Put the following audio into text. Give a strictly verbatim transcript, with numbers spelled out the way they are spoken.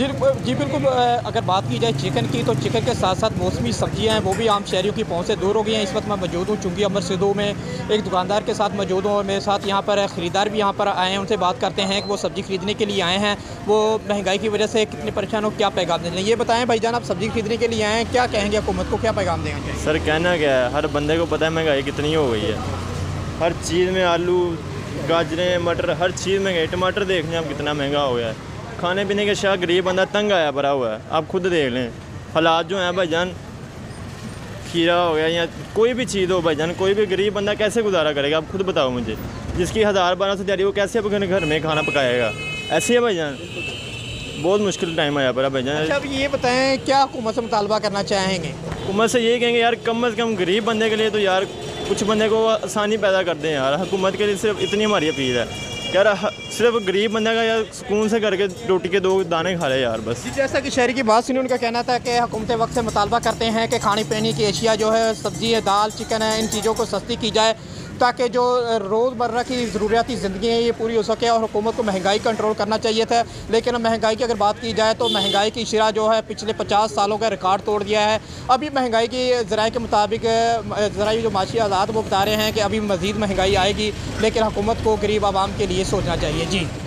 जी जी बिल्कुल। अगर बात की जाए चिकन की तो चिकन के साथ साथ मौसमी सब्जियां हैं वो भी आम शहरियों की पहुंच से दूर हो गई हैं। इस वक्त मैं मौजूद हूं चूँकि अमर सिद्धू में एक दुकानदार के साथ मौजूद हूं और मेरे साथ यहां पर ख़रीदार भी यहां पर आए हैं। उनसे बात करते हैं कि वो सब्ज़ी ख़रीदने के लिए आए हैं, वो महंगाई की वजह से कितने परेशान हो, क्या पैगाम देंगे। ये बताएँ भाई जान, आप सब्ज़ी ख़रीदने के लिए आए हैं, क्या कहेंगे हुकूमत को, क्या पैगाम देंगे? सर कहना क्या है, हर बंदे को पता है महंगाई कितनी हो गई है, हर चीज़ में, आलू, गाजरें, मटर, हर चीज़ महंगाई। टमाटर देख लें आप कितना महंगा हो गया है। खाने पीने के शायद गरीब बंदा तंग आया भरा हुआ है, आप खुद देख लें हालात जो हैं भाईजान। खीरा हो गया या कोई भी चीज़ हो भाईजान, कोई भी गरीब बंदा कैसे गुजारा करेगा, आप खुद बताओ मुझे। जिसकी हज़ार बारह सौ दिहाड़ी वो कैसे अपने घर में खाना पकाएगा? ऐसे है भाईजान, बहुत मुश्किल टाइम आया भरा भाईजान। अच्छा, अब ये बताएँ क्या हुकूमत से मुतालबा करना चाहेंगे? हुकूमत से ये कहेंगे यार कम अज़ कम गरीब बंदे के लिए तो यार कुछ बंदे को आसानी पैदा कर दें यार। हुकूमत के लिए सिर्फ इतनी हमारी अपील है यार, सिर्फ गरीब बंदे का यार सुकून से करके रोटी के दो दाने खा ले यार बस। जैसा कि शहरी की बात सुनी, उनका कहना था कि हुकूमत वक्त से मुतालबा करते हैं कि खाने पीने की अशिया जो है, सब्ज़ी है, दाल, चिकन है, इन चीज़ों को सस्ती की जाए ताकि जो रोज़मर्रा की ज़रूरियाती ज़िंदगी है ये पूरी हो सके। और हुकूमत को महंगाई कंट्रोल करना चाहिए था, लेकिन महंगाई की अगर बात की जाए तो महंगाई की शरह जो है पिछले पचास सालों का रिकॉर्ड तोड़ दिया है। अभी महंगाई की ज़राए के मुताबिक ज़राए जो माशी आज़ाद वो बता रहे हैं कि अभी मज़ीद महंगाई आएगी, लेकिन हुकूमत को गरीब आवाम के लिए सोचना चाहिए। जी।